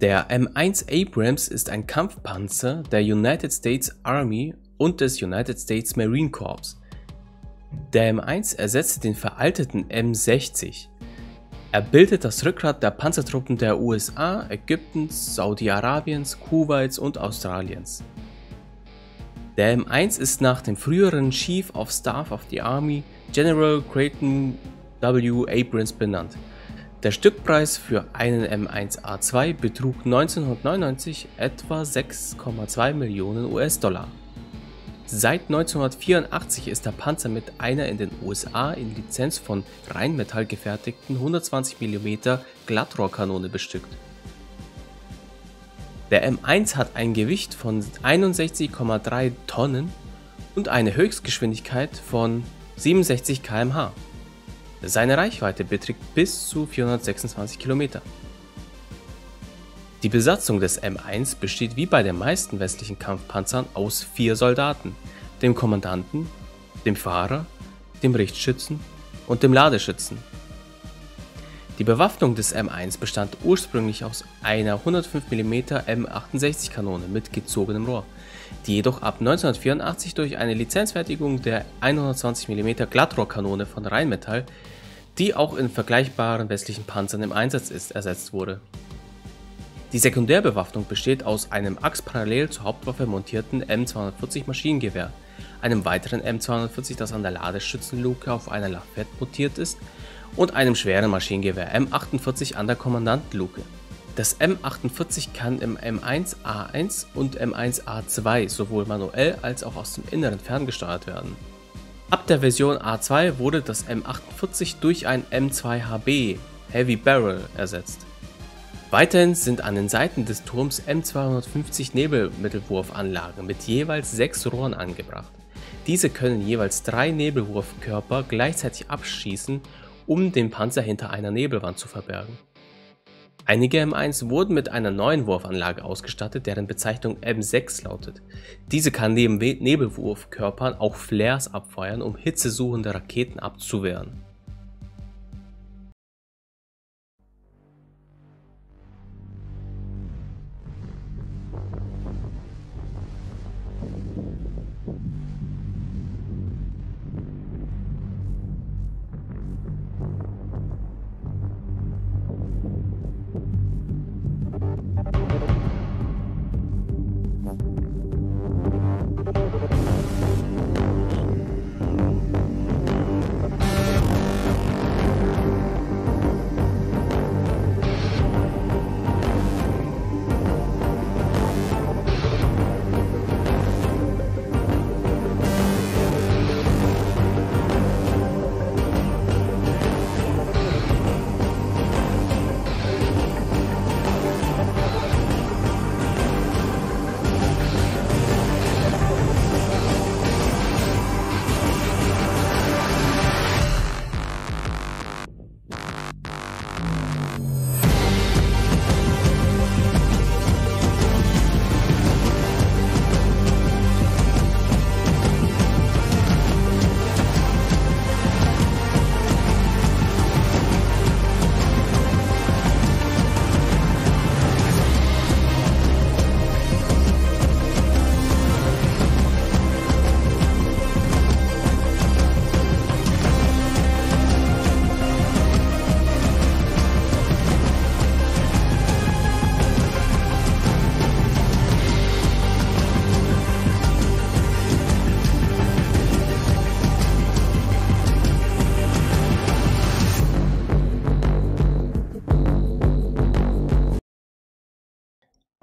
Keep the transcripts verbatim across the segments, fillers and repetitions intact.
Der M eins Abrams ist ein Kampfpanzer der United States Army und des United States Marine Corps. Der M eins ersetzte den veralteten M sechzig. Er bildet das Rückgrat der Panzertruppen der U S A, Ägyptens, Saudi-Arabiens, Kuwaits und Australiens. Der M eins ist nach dem früheren Chief of Staff of the Army, General Creighton W. Abrams, benannt. Der Stückpreis für einen M eins A zwei betrug neunzehnhundertneunundneunzig etwa sechs Komma zwei Millionen U S-Dollar. Seit neunzehnhundertvierundachtzig ist der Panzer mit einer in den U S A in Lizenz von Rheinmetall gefertigten hundertzwanzig Millimeter Glattrohrkanone bestückt. Der M eins hat ein Gewicht von einundsechzig Komma drei Tonnen und eine Höchstgeschwindigkeit von siebenundsechzig Kilometer pro Stunde. Seine Reichweite beträgt bis zu vierhundertsechsundzwanzig Kilometer. Die Besatzung des M eins besteht wie bei den meisten westlichen Kampfpanzern aus vier Soldaten, dem Kommandanten, dem Fahrer, dem Richtschützen und dem Ladeschützen. Die Bewaffnung des M eins bestand ursprünglich aus einer hundertfünf Millimeter M achtundsechzig Kanone mit gezogenem Rohr, die jedoch ab neunzehnhundertvierundachtzig durch eine Lizenzfertigung der hundertzwanzig Millimeter Glattrohrkanone von Rheinmetall, die auch in vergleichbaren westlichen Panzern im Einsatz ist, ersetzt wurde. Die Sekundärbewaffnung besteht aus einem achsparallel zur Hauptwaffe montierten M zweihundertvierzig Maschinengewehr, einem weiteren M zweihundertvierzig, das an der Ladeschützenluke auf einer Lafette montiert ist, und einem schweren Maschinengewehr M achtundvierzig an der Kommandantenluke. Das M achtundvierzig kann im M eins A eins und M eins A zwei sowohl manuell als auch aus dem Inneren ferngesteuert werden. Ab der Version A zwei wurde das M achtundvierzig durch ein M zwei H B Heavy Barrel ersetzt. Weiterhin sind an den Seiten des Turms M zweihundertfünfzig Nebelmittelwurfanlagen mit jeweils sechs Rohren angebracht. Diese können jeweils drei Nebelwurfkörper gleichzeitig abschießen, um den Panzer hinter einer Nebelwand zu verbergen. Einige M eins wurden mit einer neuen Wurfanlage ausgestattet, deren Bezeichnung M sechs lautet. Diese kann neben Nebelwurfkörpern auch Flares abfeuern, um hitzesuchende Raketen abzuwehren.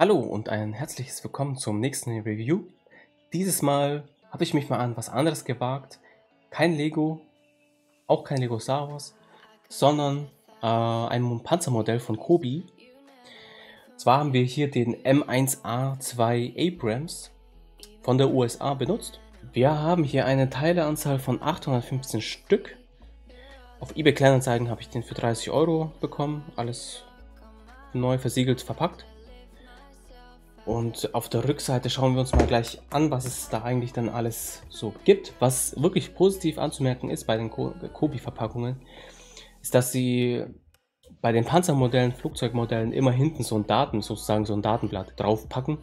Hallo und ein herzliches Willkommen zum nächsten Review. Dieses Mal habe ich mich mal an was anderes gewagt. Kein Lego, auch kein Lego Star Wars, sondern äh, ein Panzermodell von COBI. Und zwar haben wir hier den M eins A zwei Abrams von der U S A benutzt. Wir haben hier eine Teileanzahl von achthundertfünfzehn Stück. Auf eBay Kleinanzeigen habe ich den für dreißig Euro bekommen, alles neu versiegelt verpackt. Und auf der Rückseite schauen wir uns mal gleich an, was es da eigentlich dann alles so gibt. Was wirklich positiv anzumerken ist bei den COBI-Verpackungen, ist, dass sie bei den Panzermodellen, Flugzeugmodellen immer hinten so ein Daten, sozusagen so ein Datenblatt draufpacken.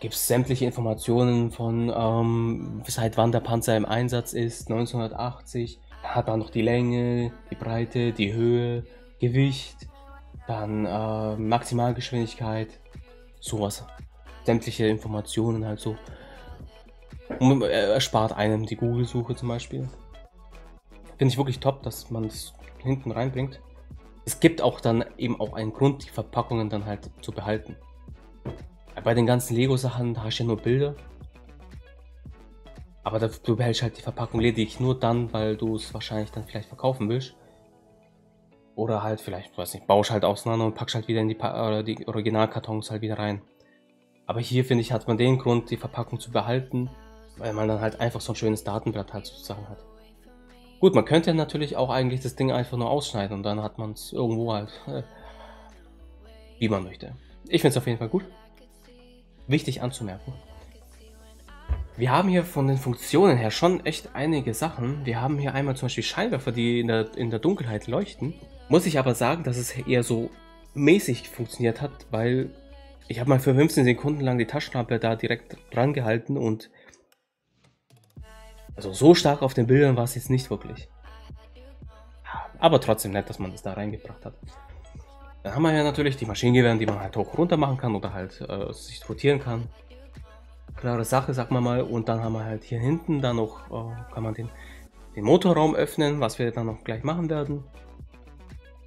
Gibt es sämtliche Informationen von, ähm, seit wann der Panzer im Einsatz ist, neunzehnhundertachtzig, hat dann noch die Länge, die Breite, die Höhe, Gewicht, dann äh, Maximalgeschwindigkeit, sowas. Sämtliche Informationen halt so. Und erspart einem die Google-Suche zum Beispiel. Finde ich wirklich top, dass man es hinten reinbringt. Es gibt auch dann eben auch einen Grund, die Verpackungen dann halt zu behalten. Bei den ganzen Lego-Sachen hast du ja nur Bilder. Aber du behältst halt die Verpackung lediglich nur dann, weil du es wahrscheinlich dann vielleicht verkaufen willst. Oder halt vielleicht, weiß nicht, baust halt auseinander und packst halt wieder in die, pa die Originalkartons halt wieder rein. Aber hier, finde ich, hat man den Grund, die Verpackung zu behalten, weil man dann halt einfach so ein schönes Datenblatt halt sozusagen hat. Gut, man könnte natürlich auch eigentlich das Ding einfach nur ausschneiden und dann hat man es irgendwo halt, äh, wie man möchte. Ich finde es auf jeden Fall gut. Wichtig anzumerken. Wir haben hier von den Funktionen her schon echt einige Sachen. Wir haben hier einmal zum Beispiel Scheinwerfer, die in der, in der Dunkelheit leuchten. Muss ich aber sagen, dass es eher so mäßig funktioniert hat, weil ich habe mal für fünfzehn Sekunden lang die Taschenlampe da direkt dran gehalten und also so stark auf den Bildern war es jetzt nicht wirklich. Aber trotzdem nett, dass man das da reingebracht hat. Dann haben wir ja natürlich die Maschinengewehren, die man halt hoch runter machen kann oder halt äh, sich rotieren kann. Klare Sache, sagt man mal. Und dann haben wir halt hier hinten dann noch, äh, kann man den, den Motorraum öffnen, was wir dann noch gleich machen werden.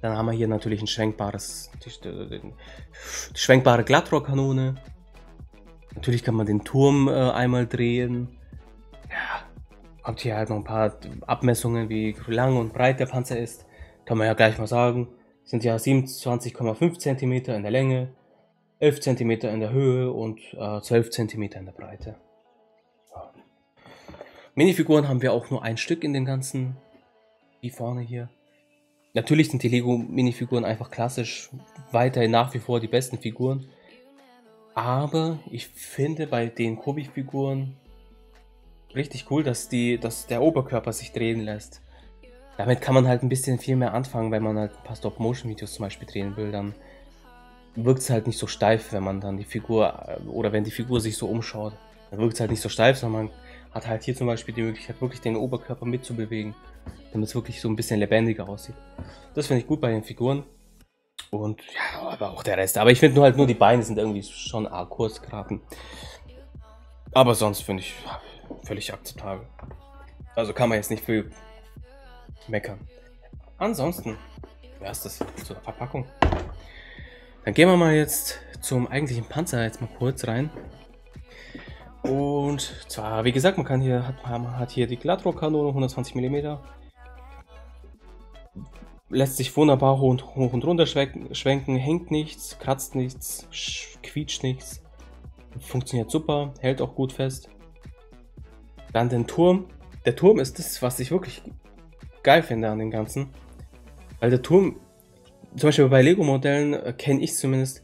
Dann haben wir hier natürlich ein schwenkbares, die, die, die schwenkbare Glattrohrkanone. Natürlich kann man den Turm äh, einmal drehen. Ja, kommt hier halt noch ein paar Abmessungen, wie lang und breit der Panzer ist. Kann man ja gleich mal sagen. Sind ja siebenundzwanzig Komma fünf Zentimeter in der Länge, elf Zentimeter in der Höhe und äh, zwölf Zentimeter in der Breite. Ja. Minifiguren haben wir auch nur ein Stück in den ganzen, die vorne hier. Natürlich sind die Lego-Minifiguren einfach klassisch weiterhin nach wie vor die besten Figuren. Aber ich finde bei den Cobi-Figuren richtig cool, dass, die, dass der Oberkörper sich drehen lässt. Damit kann man halt ein bisschen viel mehr anfangen, wenn man halt ein paar Stop-Motion-Videos zum Beispiel drehen will, dann wirkt es halt nicht so steif, wenn man dann die Figur, oder wenn die Figur sich so umschaut, dann wirkt es halt nicht so steif, sondern man hat halt hier zum Beispiel die Möglichkeit, wirklich den Oberkörper mitzubewegen, damit es wirklich so ein bisschen lebendiger aussieht. Das finde ich gut bei den Figuren und ja, aber auch der Rest. Aber ich finde nur halt nur die Beine sind irgendwie schon arg kurz geraten. Aber sonst finde ich völlig akzeptabel. Also kann man jetzt nicht viel meckern. Ansonsten wäre es das zur Verpackung. Dann gehen wir mal jetzt zum eigentlichen Panzer jetzt mal kurz rein. Und zwar, wie gesagt, man kann hier hat, man hat hier die Glattrohrkanone hundertzwanzig Millimeter. Lässt sich wunderbar hoch und, hoch und runter schwenken, hängt nichts, kratzt nichts, quietscht nichts. Funktioniert super, hält auch gut fest. Dann den Turm. Der Turm ist das, was ich wirklich geil finde an dem Ganzen, weil der Turm, zum Beispiel bei Lego-Modellen, äh, kenne ich zumindest,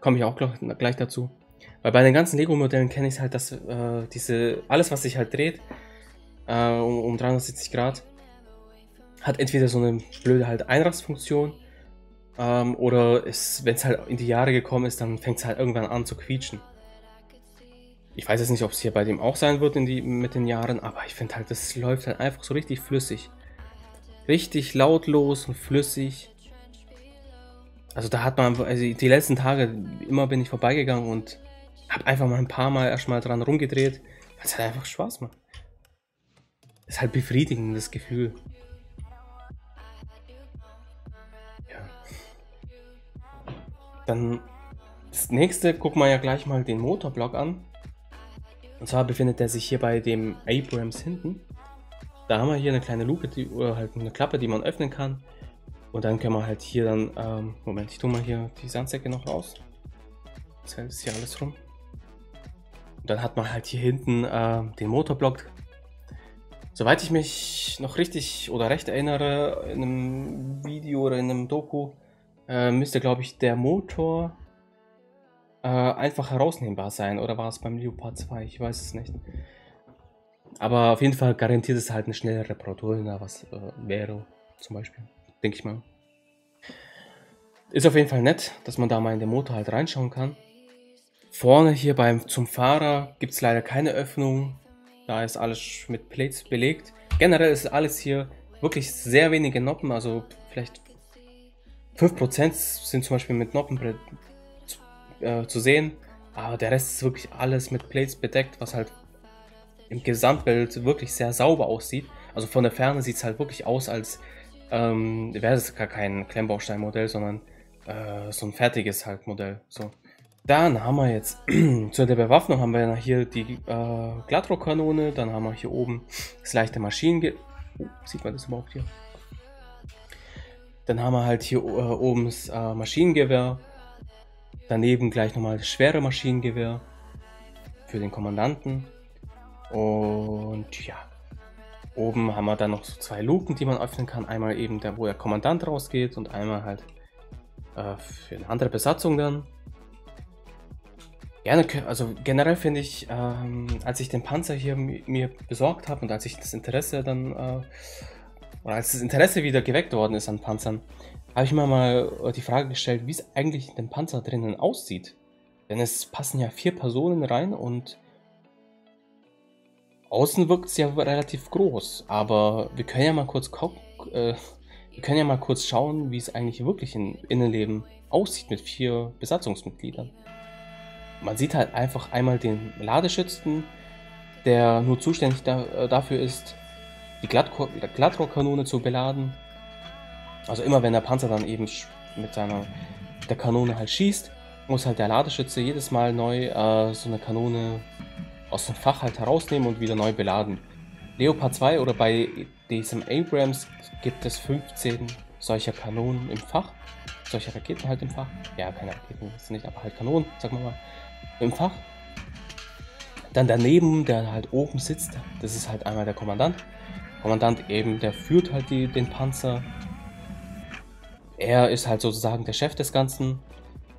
komme ich auch gleich, gleich dazu, weil bei den ganzen Lego-Modellen kenne ich halt, dass äh, diese, alles was sich halt dreht, äh, um, um dreihundertsiebzig Grad, hat entweder so eine blöde halt Einrastfunktion, ähm, oder wenn es halt in die Jahre gekommen ist, dann fängt es halt irgendwann an zu quietschen. Ich weiß jetzt nicht, ob es hier bei dem auch sein wird in die, mit den Jahren, aber ich finde halt, das läuft halt einfach so richtig flüssig. Richtig lautlos und flüssig. Also da hat man, also die letzten Tage, immer bin ich vorbeigegangen und habe einfach mal ein paar Mal erstmal dran rumgedreht. Das hat einfach Spaß gemacht. Das ist halt befriedigendes Gefühl. Ja. Dann das nächste, gucken wir ja gleich mal den Motorblock an. Und zwar befindet er sich hier bei dem Abrams hinten. Da haben wir hier eine kleine Luke, die, oder halt eine Klappe, die man öffnen kann. Und dann können wir halt hier dann, ähm, Moment, ich tue mal hier die Sandsäcke noch raus. Jetzt hält es hier alles rum. Und dann hat man halt hier hinten äh, den Motorblock. Soweit ich mich noch richtig oder recht erinnere, in einem Video oder in einem Doku, äh, müsste, glaube ich, der Motor einfach herausnehmbar sein, oder war es beim Leopard zwei? Ich weiß es nicht. Aber auf jeden Fall garantiert es halt eine schnellere Reparatur, was äh, wäre zum Beispiel. denke ich mal. Ist auf jeden Fall nett, dass man da mal in den Motor halt reinschauen kann. Vorne hier beim, zum Fahrer gibt es leider keine Öffnung. Da ist alles mit Plates belegt. Generell ist alles hier wirklich sehr wenige Noppen, also vielleicht fünf Prozent sind zum Beispiel mit Noppen zu, äh, zu sehen. Aber der Rest ist wirklich alles mit Plates bedeckt, was halt im Gesamtbild wirklich sehr sauber aussieht. Also von der Ferne sieht es halt wirklich aus, als ähm, wäre es gar kein Klemmbausteinmodell, sondern äh, so ein fertiges halt Modell. So. Dann haben wir jetzt zu der Bewaffnung haben wir hier die äh, Glatrohrkanone, dann haben wir hier oben das leichte Maschinengewehr. Oh, sieht man das überhaupt hier? Dann haben wir halt hier äh, oben das äh, Maschinengewehr, daneben gleich nochmal das schwere Maschinengewehr für den Kommandanten und ja, oben haben wir dann noch so zwei Luken, die man öffnen kann, einmal eben der, wo der Kommandant rausgeht und einmal halt äh, für eine andere Besatzung dann. Ja, also generell finde ich, ähm, als ich den Panzer hier mir besorgt habe und als ich das Interesse dann, äh, oder als das Interesse wieder geweckt worden ist an Panzern, habe ich mir mal die Frage gestellt, wie es eigentlich in dem Panzer drinnen aussieht. Denn es passen ja vier Personen rein und außen wirkt es ja relativ groß, aber wir können ja mal kurz äh, wir können ja mal kurz schauen, wie es eigentlich wirklich im Innenleben aussieht mit vier Besatzungsmitgliedern. Man sieht halt einfach einmal den Ladeschützen, der nur zuständig da, dafür ist, die Glattrohrkanone zu beladen. Also immer wenn der Panzer dann eben mit seiner der Kanone halt schießt, muss halt der Ladeschütze jedes Mal neu äh, so eine Kanone aus dem Fach halt herausnehmen und wieder neu beladen. Leopard zwei oder bei diesem Abrams gibt es fünfzehn solcher Kanonen im Fach, solcher Raketen halt im Fach. Ja, keine Raketen, das sind nicht, aber halt Kanonen, sagen wir mal. Im Fach. Dann daneben, der halt oben sitzt, das ist halt einmal der Kommandant. Kommandant eben, der führt halt die, den Panzer. Er ist halt sozusagen der Chef des Ganzen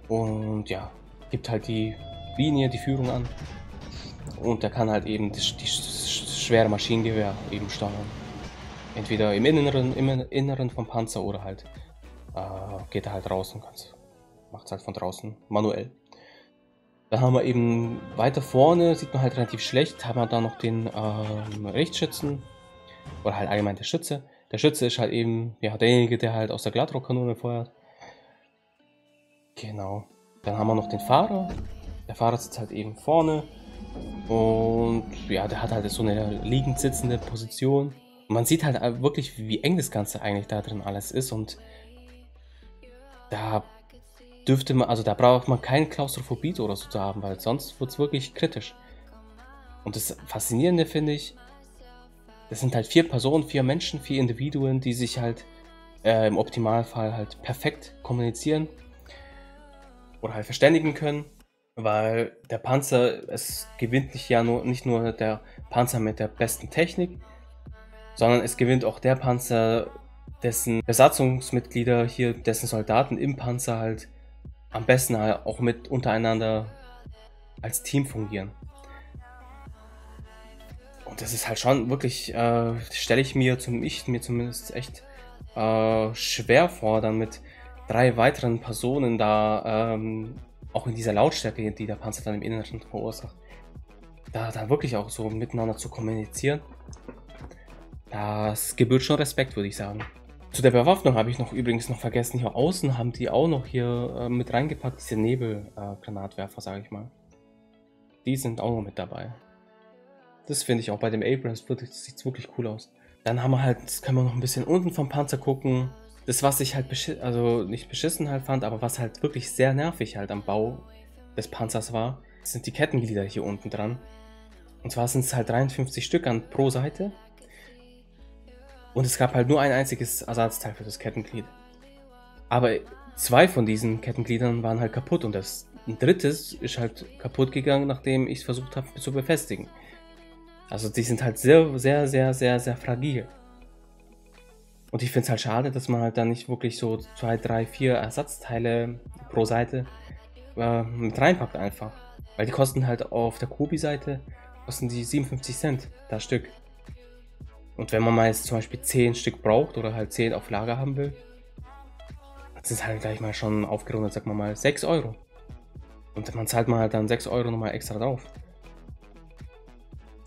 und ja, gibt halt die Linie, die Führung an. Und der kann halt eben das, die, das schwere Maschinengewehr eben steuern. Entweder im Inneren, im Inneren vom Panzer oder halt äh, geht er halt raus und macht es halt von draußen manuell. Da haben wir eben weiter vorne, sieht man halt relativ schlecht, haben wir da noch den ähm, Richtschützen oder halt allgemein der Schütze. Der Schütze ist halt eben ja, derjenige, der halt aus der Glattrohrkanone feuert. Genau. Dann haben wir noch den Fahrer. Der Fahrer sitzt halt eben vorne und ja, der hat halt so eine liegend sitzende Position. Und man sieht halt wirklich, wie eng das Ganze eigentlich da drin alles ist und da dürfte man, also da braucht man keine Klaustrophobie oder so zu haben, weil sonst wird es wirklich kritisch. Und das Faszinierende finde ich, das sind halt vier Personen, vier Menschen, vier Individuen, die sich halt äh, im Optimalfall halt perfekt kommunizieren oder halt verständigen können, weil der Panzer, es gewinnt nicht, ja nur, nicht nur der Panzer mit der besten Technik, sondern es gewinnt auch der Panzer, dessen Besatzungsmitglieder hier, dessen Soldaten im Panzer halt am besten halt auch mit untereinander als Team fungieren. Und das ist halt schon wirklich, äh, stelle ich mir zum ich mir zumindest echt äh, schwer vor, dann mit drei weiteren Personen da, ähm, auch in dieser Lautstärke, die der Panzer dann im Inneren verursacht, da dann wirklich auch so miteinander zu kommunizieren, das gebührt schon Respekt, würde ich sagen. Zu der Bewaffnung habe ich noch übrigens noch vergessen, hier außen haben die auch noch hier äh, mit reingepackt, diese Nebelgranatwerfer, äh, sage ich mal. Die sind auch noch mit dabei. Das finde ich auch bei dem Abrams, das sieht wirklich cool aus. Dann haben wir halt, das können wir noch ein bisschen unten vom Panzer gucken. Das, was ich halt, also nicht beschissen halt fand, aber was halt wirklich sehr nervig halt am Bau des Panzers war, sind die Kettenglieder hier unten dran. Und zwar sind es halt dreiundfünfzig Stück an pro Seite. Und es gab halt nur ein einziges Ersatzteil für das Kettenglied. Aber zwei von diesen Kettengliedern waren halt kaputt und das ein drittes ist halt kaputt gegangen, nachdem ich es versucht habe zu befestigen. Also die sind halt sehr, sehr, sehr, sehr, sehr fragil. Und ich finde es halt schade, dass man halt da nicht wirklich so zwei, drei, vier Ersatzteile pro Seite äh, mit reinpackt einfach. Weil die kosten halt auf der COBI-Seite kosten die siebenundfünfzig Cent das Stück. Und wenn man mal jetzt zum Beispiel zehn Stück braucht oder halt zehn auf Lager haben will, das ist halt gleich mal schon aufgerundet, sagen wir mal, sechs Euro. Und man zahlt mal dann sechs Euro nochmal extra drauf.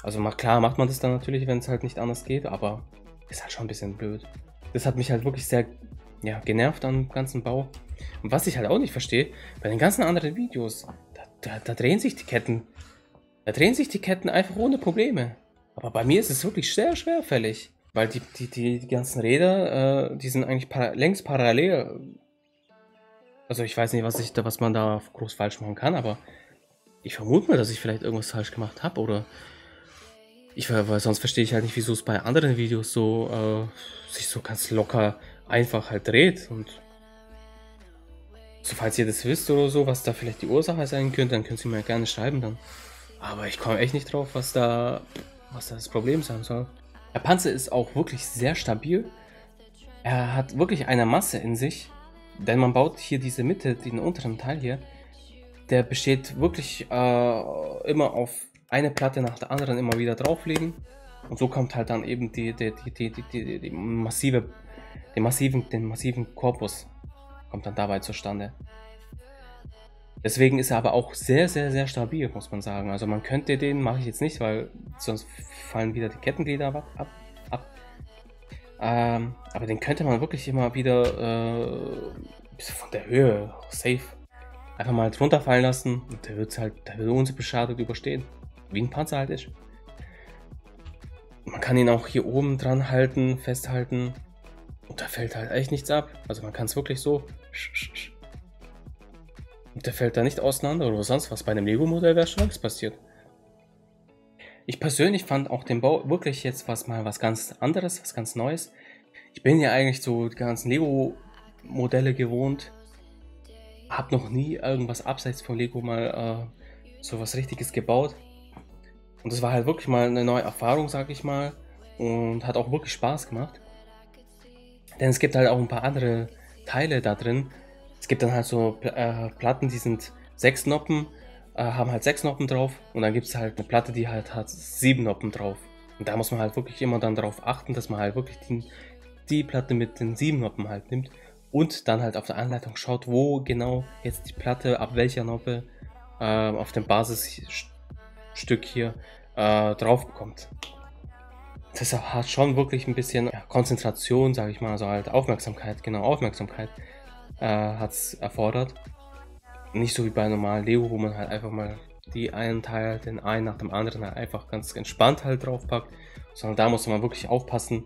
Also mach, klar macht man das dann natürlich, wenn es halt nicht anders geht, aber ist halt schon ein bisschen blöd. Das hat mich halt wirklich sehr ja, genervt am ganzen Bau. Und was ich halt auch nicht verstehe, bei den ganzen anderen Videos, da, da, da drehen sich die Ketten. Da drehen sich die Ketten einfach ohne Probleme. Aber bei mir ist es wirklich sehr schwerfällig. Weil die, die, die, die ganzen Räder, äh, die sind eigentlich para- längst parallel. Also ich weiß nicht, was, ich da, was man da groß falsch machen kann, aber ich vermute mal, dass ich vielleicht irgendwas falsch gemacht habe. Oder ich, weil sonst verstehe ich halt nicht, wieso es bei anderen Videos so äh, sich so ganz locker einfach halt dreht. Und so, falls ihr das wisst oder so, was da vielleicht die Ursache sein könnte, dann könnt ihr mir gerne schreiben dann. Aber ich komme echt nicht drauf, was da, was da das Problem sein soll. Der Panzer ist auch wirklich sehr stabil. Er hat wirklich eine Masse in sich. Denn man baut hier diese Mitte, den unteren Teil hier, der besteht wirklich äh, immer auf eine Platte nach der anderen immer wieder drauflegen. Und so kommt halt dann eben die, die, die, die, die, die, die massive, den massiven, den massiven Korpus kommt dann dabei zustande. Deswegen ist er aber auch sehr, sehr, sehr stabil, muss man sagen. Also man könnte den, mache ich jetzt nicht, weil sonst fallen wieder die Kettenglieder ab. ab, ab. Ähm, aber den könnte man wirklich immer wieder äh, von der Höhe, safe, einfach mal drunter fallen lassen. Und der wird halt, der wird unbeschadet überstehen, wie ein Panzer halt ist. Man kann ihn auch hier oben dran halten, festhalten. Und da fällt halt echt nichts ab. Also man kann es wirklich so... Und der fällt da nicht auseinander oder sonst was. Bei einem Lego-Modell wäre schon nichts passiert. Ich persönlich fand auch den Bau wirklich jetzt was mal was ganz anderes, was ganz Neues. Ich bin ja eigentlich so die ganzen Lego-Modelle gewohnt. Hab noch nie irgendwas abseits von Lego mal äh, so was Richtiges gebaut. Und das war halt wirklich mal eine neue Erfahrung, sag ich mal. Und hat auch wirklich Spaß gemacht. Denn es gibt halt auch ein paar andere Teile da drin. Es gibt dann halt so äh, Platten, die sind sechs Noppen, äh, haben halt sechs Noppen drauf, und dann gibt es halt eine Platte, die halt hat sieben Noppen drauf. Und da muss man halt wirklich immer dann darauf achten, dass man halt wirklich die, die Platte mit den sieben Noppen halt nimmt und dann halt auf der Anleitung schaut, wo genau jetzt die Platte, ab welcher Noppe äh, auf dem Basisstück hier äh, drauf kommt. Das hat schon wirklich ein bisschen ja, Konzentration, sage ich mal, also halt Aufmerksamkeit, genau Aufmerksamkeit. Äh, hat es erfordert. Nicht so wie bei normalen Lego, wo man halt einfach mal die einen Teil, den einen nach dem anderen halt einfach ganz entspannt halt draufpackt, sondern da muss man wirklich aufpassen,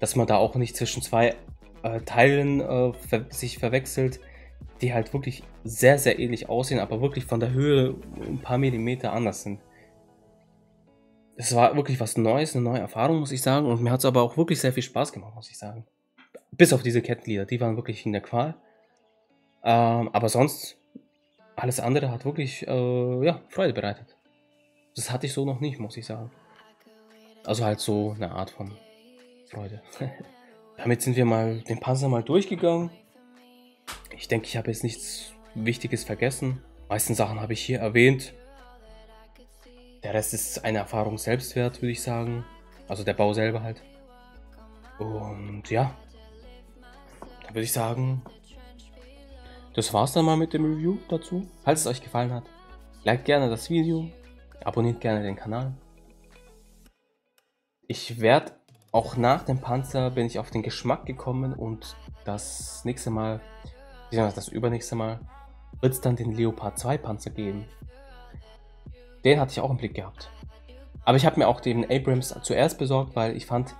dass man da auch nicht zwischen zwei äh, Teilen äh, ver sich verwechselt, die halt wirklich sehr, sehr ähnlich aussehen, aber wirklich von der Höhe ein paar Millimeter anders sind. Es war wirklich was Neues, eine neue Erfahrung, muss ich sagen, und mir hat es aber auch wirklich sehr viel Spaß gemacht, muss ich sagen. Bis auf diese Kettenglieder, die waren wirklich in der Qual. Ähm, aber sonst, alles andere hat wirklich äh, ja, Freude bereitet. Das hatte ich so noch nicht, muss ich sagen. Also halt so eine Art von Freude. Damit sind wir mal den Panzer mal durchgegangen. Ich denke, ich habe jetzt nichts Wichtiges vergessen. Die meisten Sachen habe ich hier erwähnt. Der Rest ist eine Erfahrung selbst wert, würde ich sagen. Also der Bau selber halt. Und ja, dann würde ich sagen... Das war's dann mal mit dem Review dazu. Falls es euch gefallen hat, liked gerne das Video, abonniert gerne den Kanal. Ich werde auch nach dem Panzer bin ich auf den Geschmack gekommen, und das nächste Mal, das übernächste Mal, wird es dann den Leopard zwei Panzer geben. Den hatte ich auch im Blick gehabt. Aber ich habe mir auch den Abrams zuerst besorgt, weil ich fand,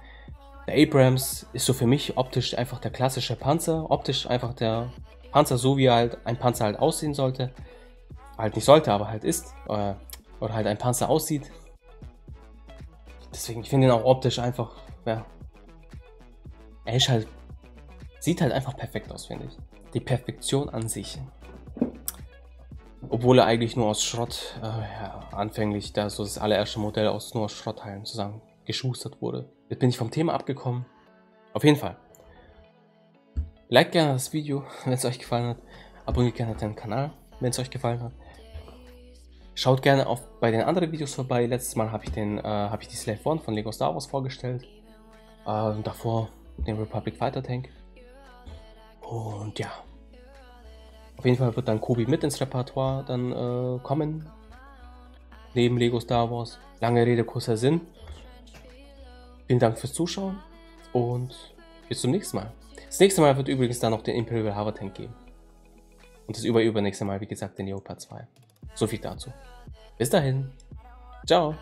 der Abrams ist so für mich optisch einfach der klassische Panzer, optisch einfach der Panzer, so wie halt ein Panzer halt aussehen sollte, halt nicht sollte, aber halt ist, oder, oder halt ein Panzer aussieht. Deswegen, ich finde ihn auch optisch einfach, ja, er ist halt, sieht halt einfach perfekt aus, finde ich. Die Perfektion an sich. Obwohl er eigentlich nur aus Schrott, äh, ja, anfänglich, da so das allererste Modell aus nur aus Schrottteilen zusammen geschustert wurde. Jetzt bin ich vom Thema abgekommen. Auf jeden Fall. Like gerne das Video, wenn es euch gefallen hat. Abonniert gerne den Kanal, wenn es euch gefallen hat. Schaut gerne auch bei den anderen Videos vorbei. Letztes Mal habe ich, äh, hab ich die Slave One von Lego Star Wars vorgestellt. Äh, davor den Republic Fighter Tank. Und ja. Auf jeden Fall wird dann COBI mit ins Repertoire dann äh, kommen. Neben Lego Star Wars. Lange Rede, kurzer Sinn. Vielen Dank fürs Zuschauen und bis zum nächsten Mal. Das nächste Mal wird übrigens dann noch den Imperial Harbor Tank geben. Und das überübernächste Mal, wie gesagt, den Leopard zwei. So viel dazu. Bis dahin. Ciao.